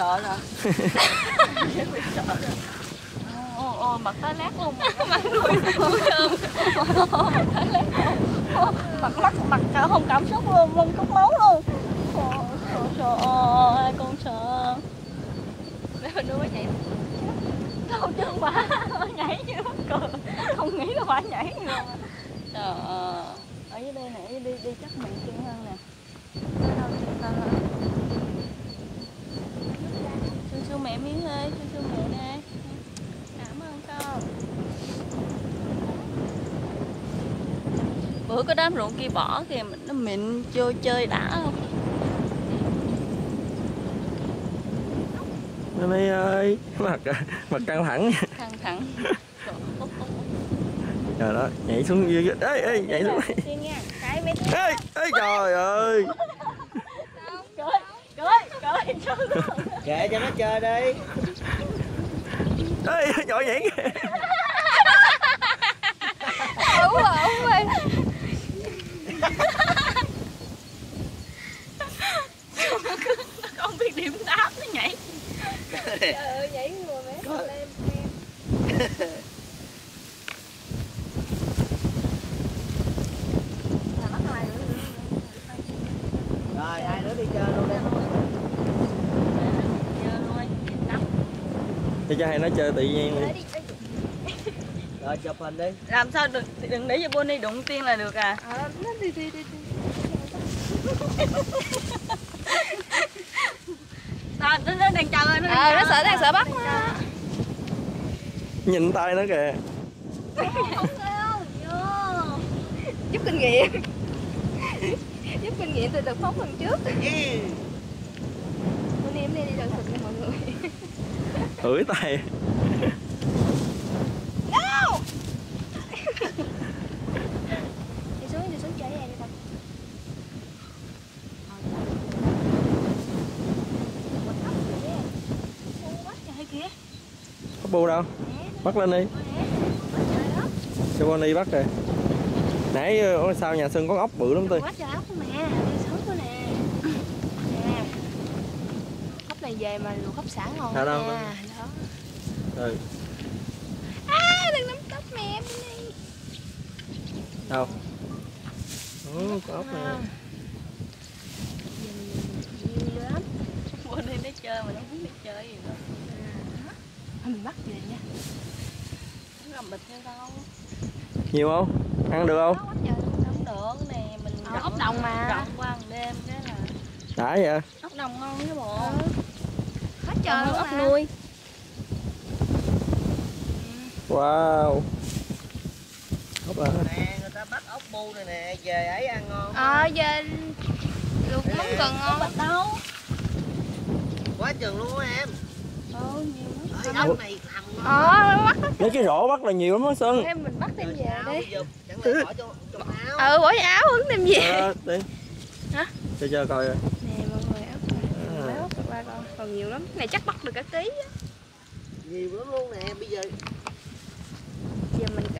sợ rồi. Bị sợ rồi. Ồ, mặt tá lát luôn. Mặt đuôi thơm. Mặt tá lát luôn. Mặt mắt, mặt không cảm xúc luôn, không có máu luôn. Ồ, trời ơi, con sợ. Để mình đưa nó nhảy. Không chứ không bà, nhảy chứ mắc cười. Không nghĩ là bà nhảy nữa. Trời ơi. Ở dưới đây nè, đi chắc mình kiên hơn nè. Xương xương mẹ miếng ơi, xương xương mẹ nè. Cảm ơn con. Bữa có đám ruộng kia bỏ kìa, nó mịn vô chơi đã không? Boni ơi, mặt căng thẳng. Căng thẳng. Trời đó, nhảy xuống dưới. Ê, ê, nhảy xuống. Ê, ê, trời ơi. Cười. Kệ cho nó chơi đi. Ê, nhỏ nhảy kìa. Ủa, ổng ơi. Con biết điểm 8 nó nhảy. Trời ơi, nhảy ngồi mẹ con lên em. Rồi, hai đứa đi chơi luôn đi. Chơi cho hai nó chơi tự nhiên đi. Rồi, chụp hình đi. Làm sao đừng để cho Boni đụng tiên là được à? Ờ, đi. Đó, nó đang chờ, nó nó sợ, đang sợ bắt nó. Nhìn tay nó kìa. Không sao, vô. Giúp kinh nghiệm. Giúp kinh nghiệm từ đợt phóng lần trước. Bữa nay em đi đợt thực nha mọi người. Ưỡi tay. No. Đi xuống chơi này đi con. Bù đâu? Bắt lên đi. Cho Boni bắt rồi. Nãy sao nhà Sơn có ốc bự lắm tôi. Quá trời ốc mẹ, sướng nè. Nè. Ốc này về mà luộc ốc sẵn ngon nha. Đó. Ừ. À, đừng nắm tóc mẹ đi. Đâu? Ừ, có ốc nè. Nhiều lắm. Bữa nay nó chơi mà nó muốn đi chơi gì nữa. Mình bắt về nha. Nó làm bịch theo đâu. Nhiều không? Ăn được không? Không được nè, mình ốc đồng mà. Rộng qua ăn đêm cái là. Đã vậy. Ốc đồng ngon chứ bộ. Hết trời luôn ốc nuôi. Wow. Ốc à. Nè, người ta bắt ốc bu này nè, về ấy ăn ngon. Ờ về luộc món cần ngon. Bắt đâu. Quá chừng luôn á em. Ừ, nhiều lắm. Ốc này làm ngon. Ờ, lấy cái rổ bắt là nhiều lắm á Sơn. Em mình bắt thêm về đi. Ừ, bỏ vô áo hứng đem về đi. Hả? Chơi coi rồi. Nè mọi người ốc này, ốc qua con còn nhiều lắm. Cái này chắc bắt được cả ký á. Nhiều lắm luôn nè, bây giờ mình